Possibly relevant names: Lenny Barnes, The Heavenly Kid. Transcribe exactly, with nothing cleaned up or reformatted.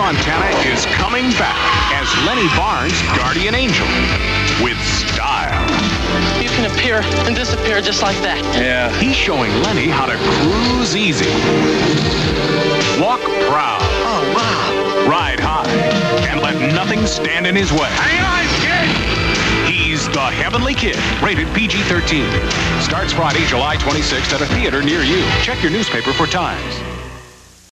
Montana is coming back as Lenny Barnes' guardian angel with style. You can appear and disappear just like that. Yeah. He's showing Lenny how to cruise easy, walk proud, oh wow, ride high, and let nothing stand in his way. Hang on, kid! He's The Heavenly Kid, rated P G thirteen. Starts Friday, July twenty-sixth at a theater near you. Check your newspaper for times.